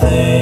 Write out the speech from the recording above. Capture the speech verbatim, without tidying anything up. thing.